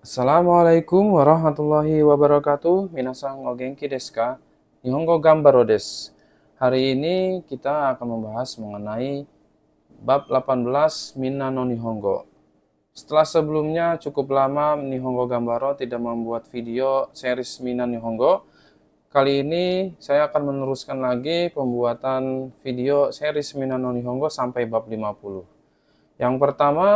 Assalamualaikum warahmatullahi wabarakatuh. Minasan o genki desu ka? Nihongo Ganbarou desu. Hari ini kita akan membahas mengenai bab 18 Minna no Nihongo. Setelah sebelumnya cukup lama Nihongo Ganbarou tidak membuat video series Minna Nihongo. Kali ini saya akan meneruskan lagi pembuatan video series Minna no Nihongo sampai bab 50. Yang pertama,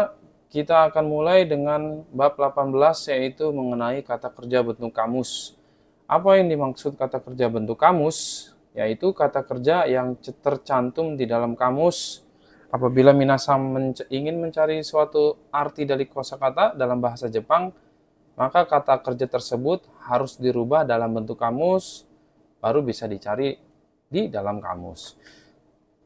kita akan mulai dengan bab 18, yaitu mengenai kata kerja bentuk kamus. Apa yang dimaksud kata kerja bentuk kamus? Yaitu kata kerja yang tercantum di dalam kamus. Apabila Minasan ingin mencari suatu arti dari kosakata dalam bahasa Jepang, maka kata kerja tersebut harus dirubah dalam bentuk kamus, baru bisa dicari di dalam kamus.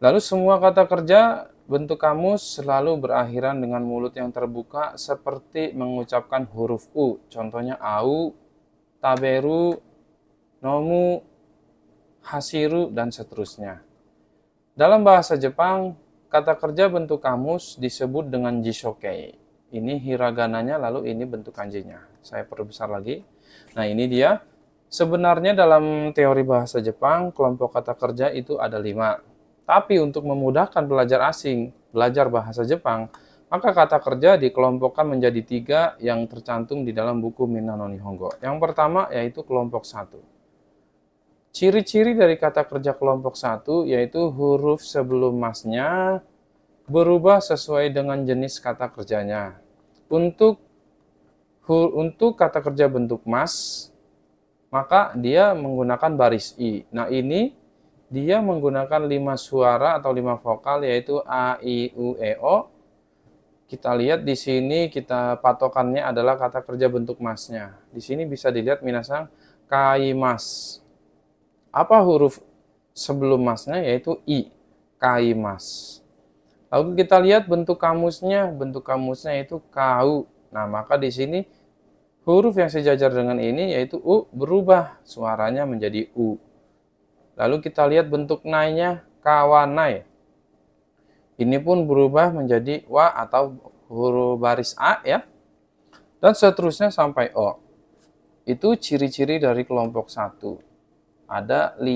Lalu semua kata kerja bentuk kamus selalu berakhiran dengan mulut yang terbuka seperti mengucapkan huruf U. Contohnya au, taberu, nomu, hasiru, dan seterusnya. Dalam bahasa Jepang, kata kerja bentuk kamus disebut dengan jishokei. Ini hiragananya, lalu ini bentuk kanjinya. Saya perbesar lagi. Nah, ini dia. Sebenarnya dalam teori bahasa Jepang, kelompok kata kerja itu ada 5. Tapi untuk memudahkan pelajar asing belajar bahasa Jepang, maka kata kerja dikelompokkan menjadi 3 yang tercantum di dalam buku Minna no Nihongo. Yang pertama yaitu kelompok 1. Ciri-ciri dari kata kerja kelompok 1 yaitu huruf sebelum masnya berubah sesuai dengan jenis kata kerjanya. Untuk kata kerja bentuk mas, maka dia menggunakan baris I. Nah, ini dia menggunakan 5 suara atau 5 vokal, yaitu a, i, u, e, o. Kita lihat di sini, kita patokannya adalah kata kerja bentuk masnya. Di sini bisa dilihat Minasan kaimas. Apa huruf sebelum masnya? Yaitu i, kaimas. Lalu kita lihat bentuk kamusnya. Bentuk kamusnya yaitu kau. Nah, maka di sini huruf yang sejajar dengan ini yaitu u berubah suaranya menjadi u. Lalu kita lihat bentuk nai-nya, kawanai. Ini pun berubah menjadi wa atau huruf baris a, ya. Dan seterusnya sampai o. Itu ciri-ciri dari kelompok 1. Ada 5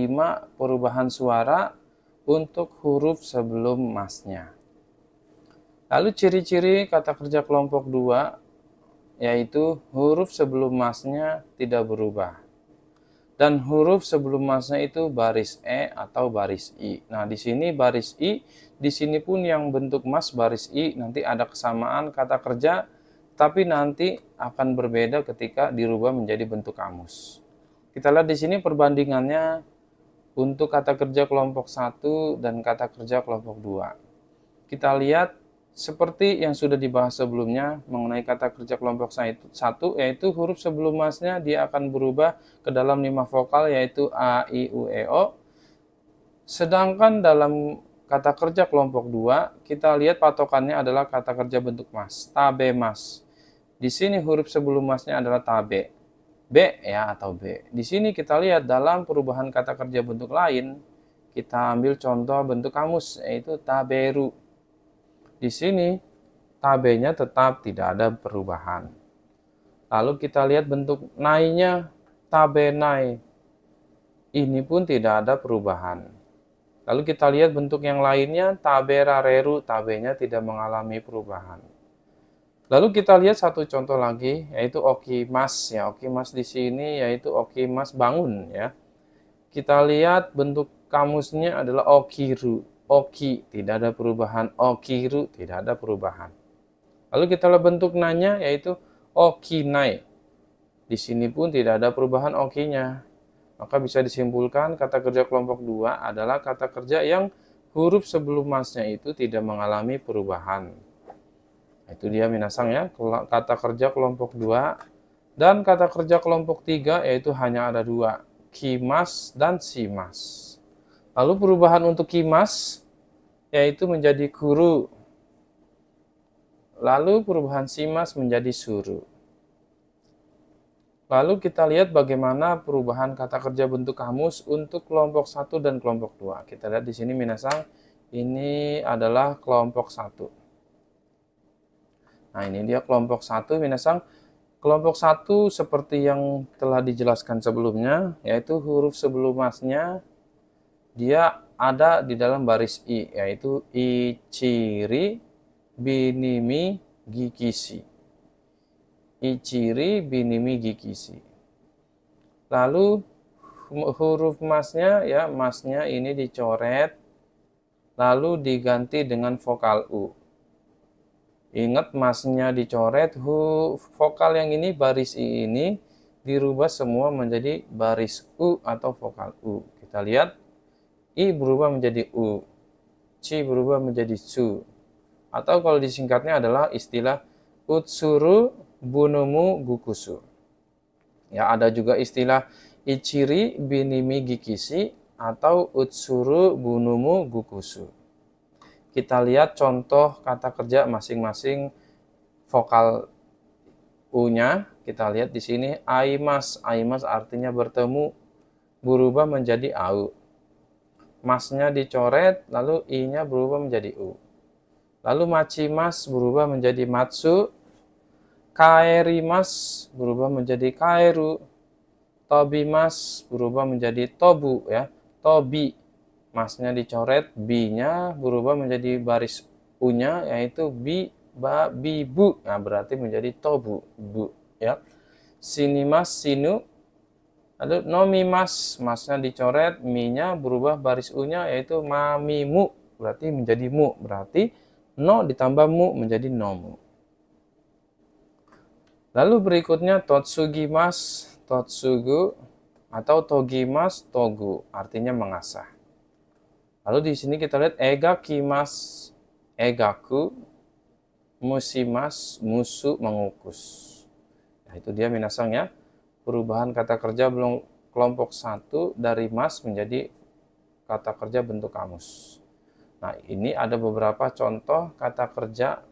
perubahan suara untuk huruf sebelum masnya. Lalu ciri-ciri kata kerja kelompok 2, yaitu huruf sebelum masnya tidak berubah. Dan huruf sebelum masnya itu baris E atau baris I. Nah, di sini baris I, di sini pun yang bentuk mas baris I, nanti ada kesamaan kata kerja, tapi nanti akan berbeda ketika dirubah menjadi bentuk kamus. Kita lihat di sini perbandingannya untuk kata kerja kelompok 1 dan kata kerja kelompok 2. Kita lihat seperti yang sudah dibahas sebelumnya mengenai kata kerja kelompok 1, yaitu huruf sebelum masnya dia akan berubah ke dalam 5 vokal, yaitu a, i, u, e, o. Sedangkan dalam kata kerja kelompok 2, kita lihat patokannya adalah kata kerja bentuk mas, tabe mas. Di sini huruf sebelum masnya adalah tabe, b ya atau b. Di sini kita lihat dalam perubahan kata kerja bentuk lain, kita ambil contoh bentuk kamus yaitu taberu. Di sini, tabenya tetap tidak ada perubahan. Lalu kita lihat bentuk nai-nya, tabenai. Ini pun tidak ada perubahan. Lalu kita lihat bentuk yang lainnya, taberareru, tabenya tidak mengalami perubahan. Lalu kita lihat satu contoh lagi, yaitu okimas. Ya, okimas di sini yaitu okimas bangun. Ya, kita lihat bentuk kamusnya adalah okiru. Oki, tidak ada perubahan. Okiru, tidak ada perubahan. Lalu kita lihat bentuk nanya, yaitu okinai. Di sini pun tidak ada perubahan okinya. Maka bisa disimpulkan kata kerja kelompok 2 adalah kata kerja yang huruf sebelum masnya itu tidak mengalami perubahan. Itu dia Minasan ya, kata kerja kelompok 2. Dan kata kerja kelompok 3 yaitu hanya ada 2, kimas dan simas. Lalu perubahan untuk kimas yaitu menjadi kuru. Lalu perubahan simas menjadi suru. Lalu kita lihat bagaimana perubahan kata kerja bentuk kamus untuk kelompok 1 dan kelompok 2. Kita lihat di sini Minasan, ini adalah kelompok 1. Nah, ini dia kelompok 1 Minasan. Kelompok satu seperti yang telah dijelaskan sebelumnya, yaitu huruf sebelum masnya dia ada di dalam baris i, yaitu ichiri binimi gikishi. Ichiri binimi gikishi. Lalu huruf masnya, ya masnya ini dicoret, lalu diganti dengan vokal u. Ingat, masnya dicoret, vokal yang ini, baris i ini, dirubah semua menjadi baris u atau vokal u. Kita lihat, i berubah menjadi u, ci berubah menjadi su. Atau kalau disingkatnya adalah istilah utsuru bunomu gukusu. Ya, ada juga istilah ichiri binimi gikishi atau utsuru bunomu gukusu. Kita lihat contoh kata kerja masing-masing vokal U-nya. Kita lihat di sini aimas. Aimas artinya bertemu, berubah menjadi au. Masnya dicoret, lalu i-nya berubah menjadi u. Lalu machimas berubah menjadi matsu. Kaerimas berubah menjadi kaeru. Tobimas berubah menjadi tobu, ya. Tobi. Masnya dicoret, bi-nya berubah menjadi baris u-nya, yaitu bi, ba, bi, bu. Nah, berarti menjadi tobu, bu, ya. Sini mas, sinu. Lalu nomi mas, masnya dicoret, mi-nya berubah baris u-nya, yaitu mami mu. Berarti menjadi mu. Berarti no ditambah mu menjadi nomu. Lalu berikutnya totsugi mas, totsugu, atau togi mas, togu. Artinya mengasah. Lalu di sini kita lihat egakimas, egaku, musimas, musu, mengukus. Nah, itu dia minasang ya, perubahan kata kerja belum kelompok satu dari mas menjadi kata kerja bentuk kamus. Nah, ini ada beberapa contoh kata kerja,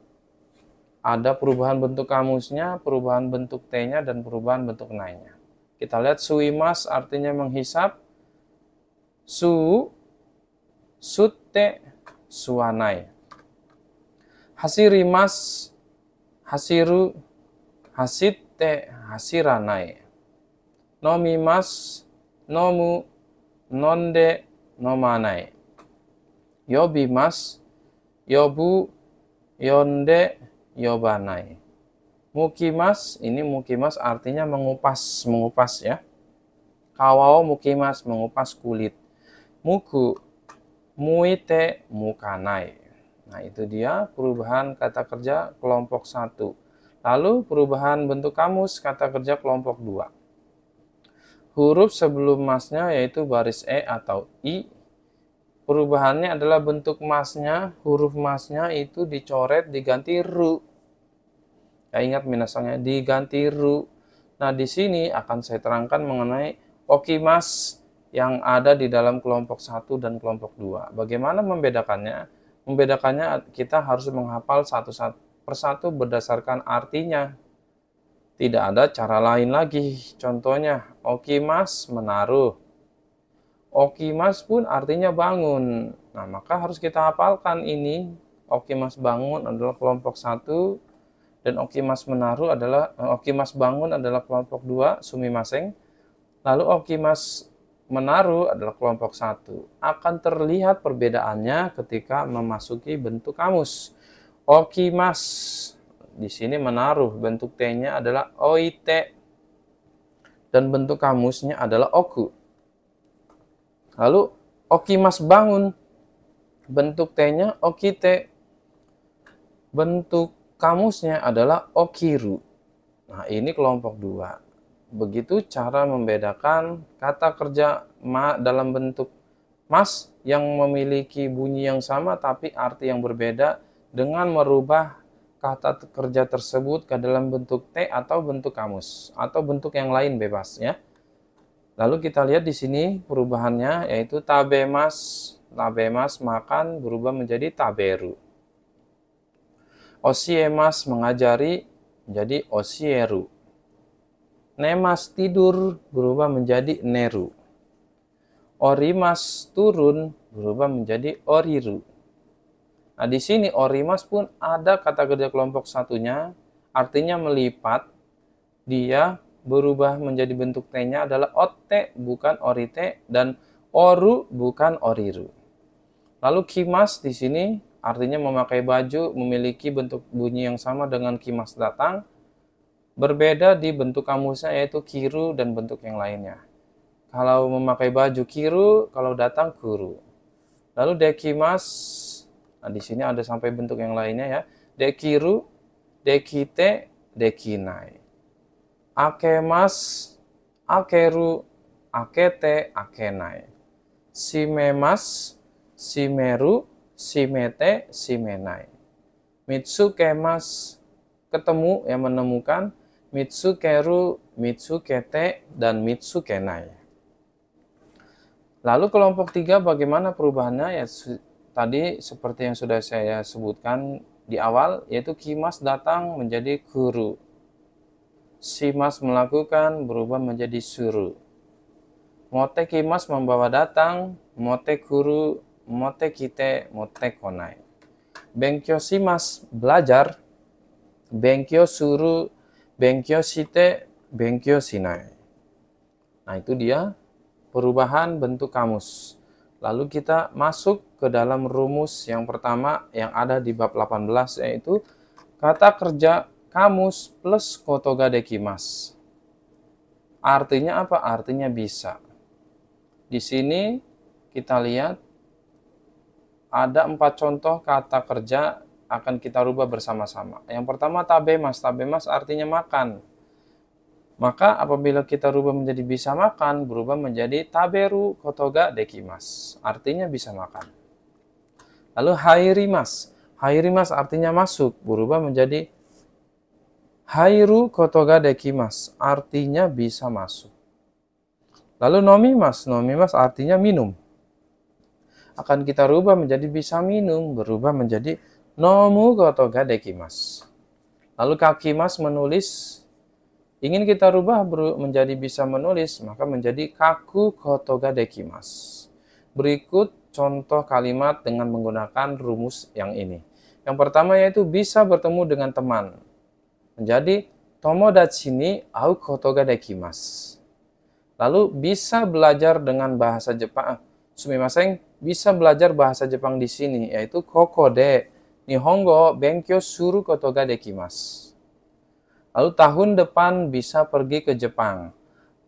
ada perubahan bentuk kamusnya, perubahan bentuk t-nya, dan perubahan bentuk nai-nya. Kita lihat suimas artinya menghisap, su sute suanai. Hasirimas, hasiru, hasite, hasiranai. Nomimas, nomu, nonde, nomanai. Yobimas, yobu, yonde, yobanai. Mukimas, ini mukimas artinya mengupas, mengupas ya. Kawao mukimas, mengupas kulit. Muku, muite, mukanai. Nah, itu dia perubahan kata kerja kelompok 1. Lalu perubahan bentuk kamus kata kerja kelompok 2. Huruf sebelum masnya yaitu baris e atau i. Perubahannya adalah bentuk masnya, huruf masnya itu dicoret diganti ru. Ya, ingat minasangnya diganti ru. Nah, di sini akan saya terangkan mengenai okimas yang ada di dalam kelompok 1 dan kelompok 2. Bagaimana membedakannya? Membedakannya kita harus menghafal satu persatu berdasarkan artinya. Tidak ada cara lain lagi. Contohnya, okimas menaruh. Okimas pun artinya bangun. Nah, maka harus kita hafalkan ini. Okimas bangun adalah kelompok 1 dan okimas menaruh adalah okimas bangun adalah kelompok 2, sumimaseng. Lalu okimas menaruh adalah kelompok 1. Akan terlihat perbedaannya ketika memasuki bentuk kamus. Okimas di sini menaruh, bentuk t-nya adalah oite dan bentuk kamusnya adalah oku. Lalu okimas bangun, bentuk t-nya okite, bentuk kamusnya adalah okiru. Nah, ini kelompok 2. Begitu cara membedakan kata kerja ma dalam bentuk mas yang memiliki bunyi yang sama tapi arti yang berbeda dengan merubah kata kerja tersebut ke dalam bentuk T atau bentuk kamus atau bentuk yang lain bebas ya. Lalu kita lihat di sini perubahannya yaitu tabemas, tabemas makan berubah menjadi taberu. Osiemas mengajari menjadi osieru. Nemas tidur berubah menjadi neru. Orimas turun berubah menjadi oriru. Nah, di sini orimas pun ada kata kerja kelompok satunya, artinya melipat. dia berubah menjadi bentuk T-nya adalah otte bukan orite dan oru bukan oriru. Lalu kimas di sini artinya memakai baju, memiliki bentuk bunyi yang sama dengan kimas datang, berbeda di bentuk kamusnya yaitu kiru dan bentuk yang lainnya. Kalau memakai baju kiru, kalau datang kuru. Lalu dekimas, nah di sini ada sampai bentuk yang lainnya ya. Dekiru, dekite, dekinai. Akemas, akeru, akete, akenai. Simemas, simeru, simete, simenai. Mitsukemas, ketemu, yang menemukan. Mitsukeru, mitsukete, dan mitsukenai. Lalu kelompok tiga bagaimana perubahannya? Ya, tadi seperti yang sudah saya sebutkan di awal, yaitu kimas datang menjadi kuru. Simas melakukan berubah menjadi suru. Mote kimas membawa datang, mote kuru, mote kite, mote konai. Benkyo simas belajar, benkyo suru, benkyo shite, benkyo shinai. Nah itu dia perubahan bentuk kamus. Lalu kita masuk ke dalam rumus yang pertama yang ada di bab 18, yaitu kata kerja kamus plus koto ga dekimasu. Artinya apa? Artinya bisa. Di sini kita lihat ada 4 contoh kata kerja akan kita rubah bersama-sama. Yang pertama tabemas. Tabemas artinya makan. Maka apabila kita rubah menjadi bisa makan, berubah menjadi taberu koto ga dekimasu. Artinya bisa makan. Lalu hairimas. Hairimas artinya masuk, berubah menjadi hairu koto ga dekimasu. Artinya bisa masuk. Lalu nomimas. Nomimas artinya minum. Akan kita rubah menjadi bisa minum, berubah menjadi nomu koto ga dekimasu. Lalu kakimas menulis. Ingin kita rubah menjadi bisa menulis, maka menjadi kaku koto ga dekimasu. Berikut contoh kalimat dengan menggunakan rumus yang ini. Yang pertama yaitu bisa bertemu dengan teman. Menjadi tomodachi ni au koto ga dekimasu. Lalu bisa belajar dengan bahasa Jepang. Sumimasen, bisa belajar bahasa Jepang di sini yaitu kokode nihongo benkyou suru koto ga dekimasu. Lalu tahun depan bisa pergi ke Jepang.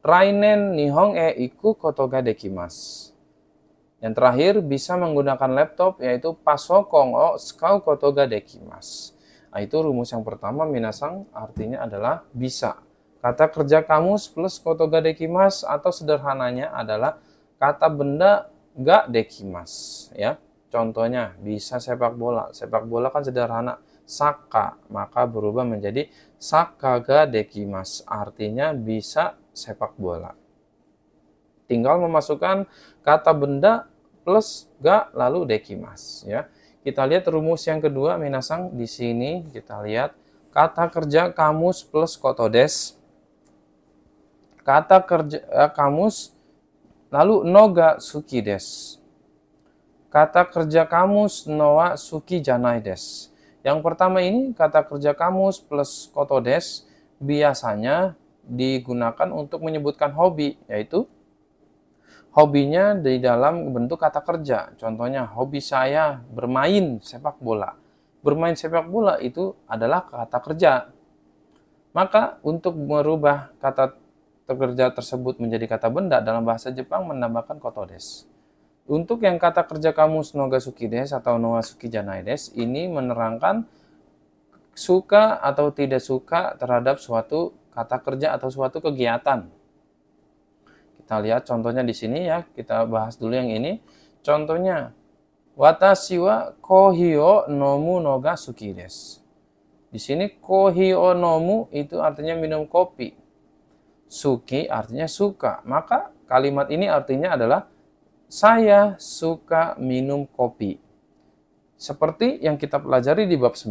Rainen nihong e iku koto ga dekimasu. Yang terakhir bisa menggunakan laptop yaitu pasokong o skau koto ga dekimasu. Nah, itu rumus yang pertama minasang artinya adalah bisa. Kata kerja kamus plus koto ga dekimasu atau sederhananya adalah kata benda ga dekimasu ya. Contohnya bisa sepak bola. Sepak bola kan sederhana. Saka, maka berubah menjadi saka ga dekimasu, artinya bisa sepak bola. Tinggal memasukkan kata benda plus ga lalu dekimasu ya. Kita lihat rumus yang kedua minasang di sini, kita lihat kata kerja kamus plus kotodes. Kata kerja kamus lalu noga suki des. Kata kerja kamus noa suki janai des. Yang pertama ini kata kerja kamus plus kotodes biasanya digunakan untuk menyebutkan hobi, yaitu hobinya di dalam bentuk kata kerja. Contohnya hobi saya bermain sepak bola. Bermain sepak bola itu adalah kata kerja. Maka untuk merubah kata kerja tersebut menjadi kata benda dalam bahasa Jepang menambahkan kotodes. Untuk yang kata kerja kamus noga suki des atau noa suki janai des, ini menerangkan suka atau tidak suka terhadap suatu kata kerja atau suatu kegiatan. Kita lihat contohnya di sini ya, kita bahas dulu yang ini. Contohnya, watashi wa kohi o nomu noga suki des. Di sini kohi o nomu itu artinya minum kopi. Suki artinya suka. Maka kalimat ini artinya adalah saya suka minum kopi. Seperti yang kita pelajari di bab 9.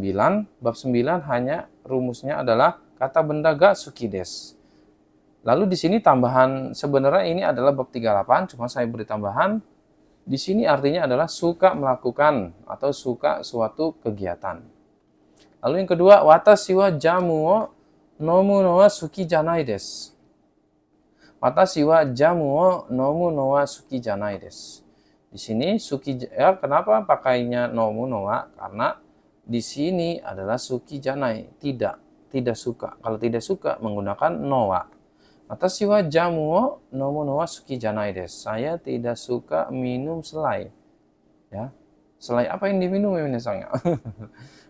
Bab 9 hanya rumusnya adalah kata benda ga suki des. Lalu di sini tambahan, sebenarnya ini adalah bab 38, cuma saya beri tambahan. Di sini artinya adalah suka melakukan atau suka suatu kegiatan. Lalu yang kedua, watashi wa jamu o nomu no wa suki janai desu. Watashi wa jamu wo nomu no wa suki janai desu. Di sini suki ya, kenapa pakainya nomu no wa? Karena di sini adalah suki janai, tidak suka. Kalau tidak suka menggunakan no wa. Watashi wa jamu wo nomu no wa suki janai desu. Saya tidak suka minum selai. Ya. Selai apa yang diminum ya misalnya?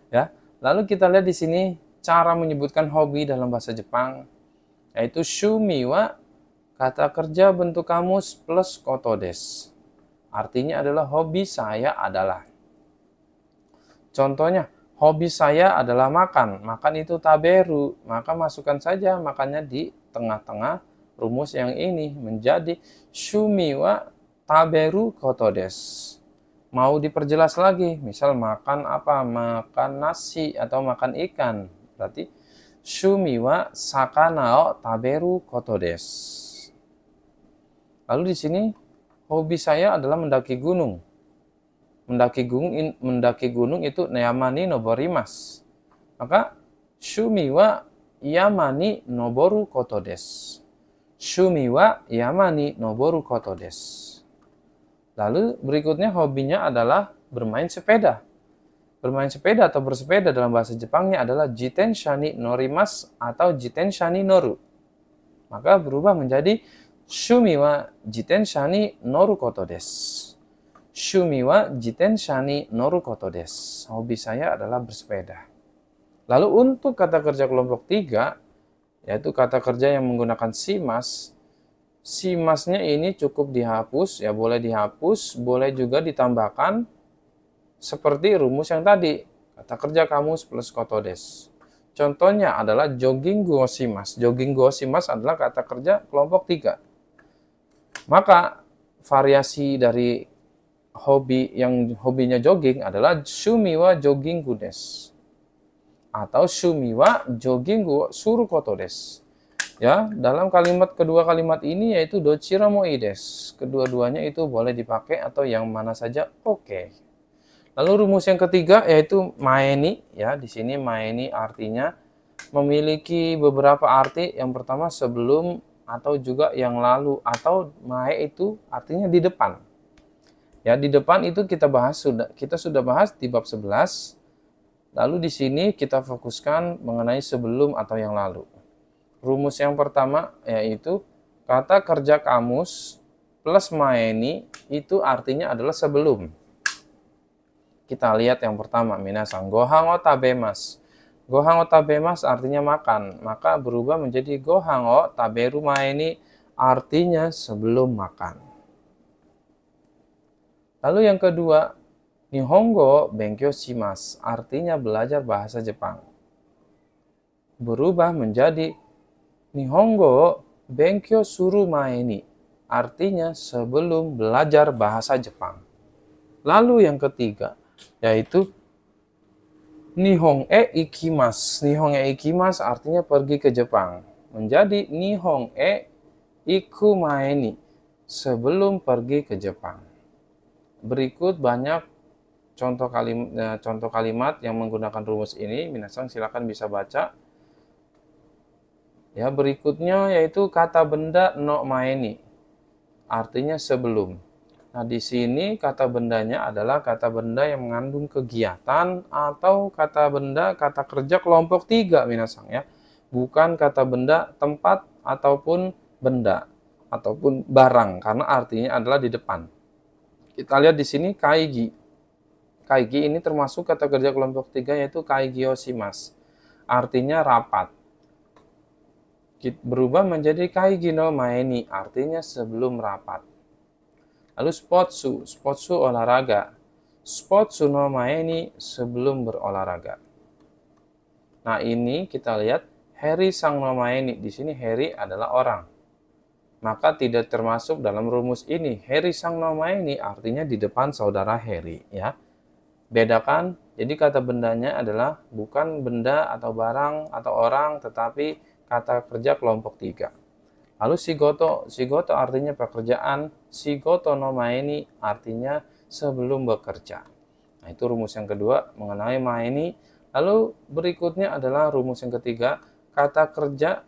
Ya. Lalu kita lihat di sini cara menyebutkan hobi dalam bahasa Jepang yaitu shumi wa kata kerja bentuk kamus plus koto desu. Artinya adalah hobi saya adalah. Contohnya, hobi saya adalah makan. Makan itu taberu. Maka masukkan saja makannya di tengah-tengah rumus yang ini. Menjadi shumi wa taberu koto desu. Mau diperjelas lagi. Misal makan apa? Makan nasi atau makan ikan. Berarti shumi wa sakana o taberu koto desu. Lalu di sini hobi saya adalah mendaki gunung. Mendaki gunung itu yamani noborimas. Maka shumi wa yamani noboru koto desu. Shumi wa yamani noboru koto desu. Lalu berikutnya hobinya adalah bermain sepeda. Bermain sepeda atau bersepeda dalam bahasa Jepangnya adalah jitensha ni norimas atau jitensha ni noru. Maka berubah menjadi shumi wa jitensha ni noru koto desu. Shumi wa jitensha ni noru koto desu. Hobi saya adalah bersepeda. Lalu untuk kata kerja kelompok 3, yaitu kata kerja yang menggunakan simas. Simasnya ini cukup dihapus, ya boleh dihapus, boleh juga ditambahkan seperti rumus yang tadi. Kata kerja kamus plus koto desu. Contohnya adalah jogging go simas. Jogging go simas adalah kata kerja kelompok 3. Maka variasi dari hobi yang hobinya jogging adalah shumi wa jogging go desu. Atau shumi wa jogging go suru koto desu. Ya, dalam kalimat kedua kalimat ini yaitu dochira moi desu. Kedua-duanya itu boleh dipakai atau yang mana saja oke. Lalu rumus yang ketiga yaitu maeni, ya di sini maeni artinya memiliki beberapa arti. Yang pertama sebelum atau juga yang lalu, atau mae itu artinya di depan. Ya, di depan itu kita sudah bahas di bab 11. Lalu di sini kita fokuskan mengenai sebelum atau yang lalu. Rumus yang pertama yaitu kata kerja kamus plus maeni itu artinya adalah sebelum. Kita lihat yang pertama, minasan gohan o tabemas. Gohan o tabemas artinya makan, maka berubah menjadi gohan o taberu maeni artinya sebelum makan. Lalu yang kedua, nihongo benkyou shimasu artinya belajar bahasa Jepang. Berubah menjadi nihongo benkyou suru maeni artinya sebelum belajar bahasa Jepang. Lalu yang ketiga yaitu nihong e ikimasu. Nihong e ikimasu artinya pergi ke Jepang. Menjadi nihong e iku maeni sebelum pergi ke Jepang. Berikut banyak contoh kalimat yang menggunakan rumus ini. Minasan silakan bisa baca. Ya, berikutnya yaitu kata benda no maeni artinya sebelum. Nah, di sini kata bendanya adalah kata benda yang mengandung kegiatan atau kata benda kata kerja kelompok 3, minasang ya. Bukan kata benda tempat ataupun benda ataupun barang karena artinya adalah di depan. Kita lihat di sini kaigi. Kaigi ini termasuk kata kerja kelompok 3 yaitu kaigyo shimasu. Artinya rapat. Berubah menjadi kaigi no maeni artinya sebelum rapat. Lalu spotsu, spotsu olahraga. Spotsu no maeni sebelum berolahraga. Nah, ini kita lihat heri sang no maeni. Di sini heri adalah orang. Maka tidak termasuk dalam rumus ini. Heri sang no maeni artinya di depan saudara heri, ya. Bedakan. Jadi kata bendanya adalah bukan benda atau barang atau orang, tetapi kata kerja kelompok 3. Lalu shigoto. Shigoto artinya pekerjaan. Shigoto no maeni artinya sebelum bekerja. Nah, itu rumus yang kedua mengenai maeni. Lalu berikutnya adalah rumus yang ketiga. kata kerja,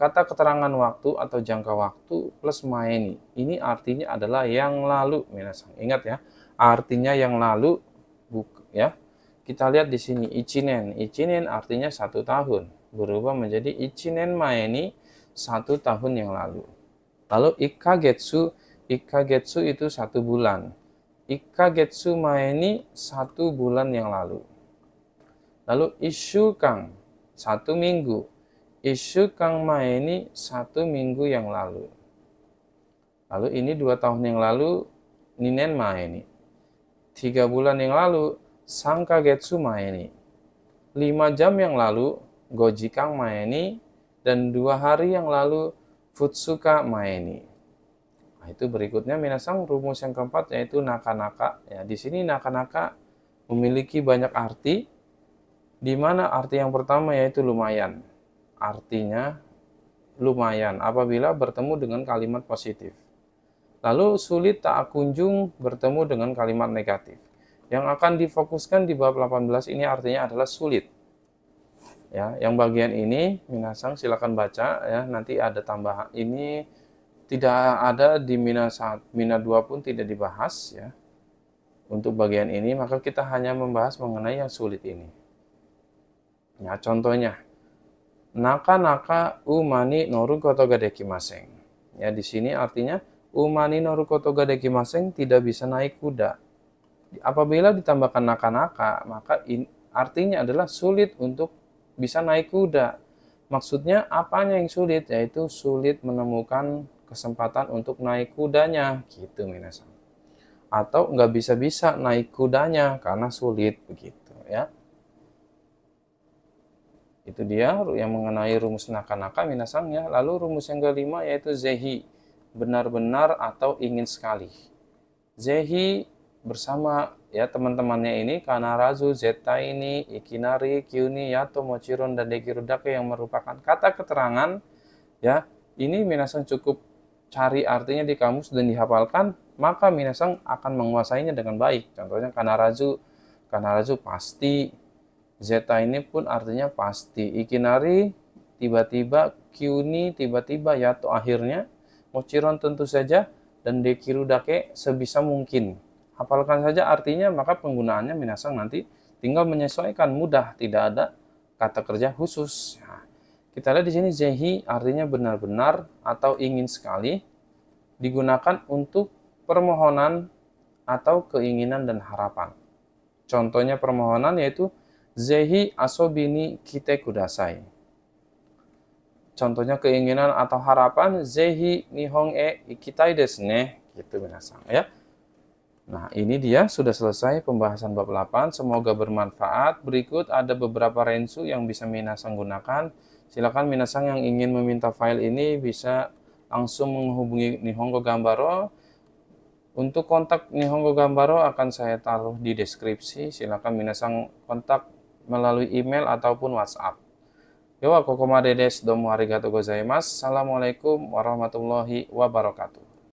kata keterangan waktu atau jangka waktu plus maeni. Ini artinya adalah yang lalu, minasan. Ingat ya, artinya yang lalu, ya. Kita lihat di sini, ichinen. Ichinen artinya 1 tahun. Berubah menjadi ichinen maeni, 1 tahun yang lalu. Lalu ikagetsu. Ikagetsu itu 1 bulan. Ikagetsu maeni, 1 bulan yang lalu. Lalu ishukan, 1 minggu. Ishukan maeni, 1 minggu yang lalu. Lalu ini 2 tahun yang lalu, ninen maeni. 3 bulan yang lalu, sankagetsu maeni. 5 jam yang lalu, gojikang maeni. Dan 2 hari yang lalu, futsuka maeni. Nah, itu berikutnya minasang rumus yang keempat yaitu naka-naka. Ya, di sini naka-naka memiliki banyak arti. Di mana arti yang pertama yaitu lumayan. Artinya lumayan apabila bertemu dengan kalimat positif. Lalu sulit tak kunjung bertemu dengan kalimat negatif. Yang akan difokuskan di bab 18 ini artinya adalah sulit. Ya, yang bagian ini minasang silakan baca ya, nanti ada tambahan. Ini tidak ada di Mina 2 pun tidak dibahas ya. Untuk bagian ini maka kita hanya membahas mengenai yang sulit ini. Ya, contohnya naka-naka umani noruko to gadekimasen. Ya, di sini artinya umani noruko to gadekimasen, tidak bisa naik kuda. Apabila ditambahkan naka-naka, maka artinya adalah sulit untuk bisa naik kuda. Maksudnya apanya yang sulit? Yaitu sulit menemukan kesempatan untuk naik kudanya, gitu minasan. Atau nggak bisa-bisa naik kudanya karena sulit, begitu ya. Itu dia yang mengenai rumus naka-naka minasan ya. Lalu rumus yang kelima yaitu zehi, benar-benar atau ingin sekali. Zehi bersama ya teman-temannya ini kanarazu, zeta ini, ikinari, kyuni, yato, mochiron, dan dekirudake yang merupakan kata keterangan ya. Ini minasan cukup cari artinya di kamus dan dihafalkan, maka minasan akan menguasainya dengan baik. Contohnya kanarazu pasti, zeta ini pun artinya pasti, ikinari tiba-tiba, kyuni tiba-tiba, yato akhirnya, mochiron tentu saja, dan dekirudake sebisa mungkin. Hafalkan saja artinya, maka penggunaannya minasang nanti tinggal menyesuaikan, mudah, tidak ada kata kerja khusus. Nah, kita lihat di sini zehi artinya benar-benar atau ingin sekali, digunakan untuk permohonan atau keinginan dan harapan. Contohnya permohonan yaitu zehi asobini kite kudasai. Contohnya keinginan atau harapan zehi nihong e ikitai desu ne, gitu minasang ya. Nah, ini dia sudah selesai pembahasan bab 8. Semoga bermanfaat. Berikut ada beberapa rensu yang bisa minasang gunakan. Silakan minasang yang ingin meminta file ini bisa langsung menghubungi Nihongo Ganbarou. Untuk kontak Nihongo Ganbarou akan saya taruh di deskripsi. Silakan minasang kontak melalui email ataupun WhatsApp. Yo wa kokomadedes, domo arigatou gozaimasu. Assalamualaikum warahmatullahi wabarakatuh.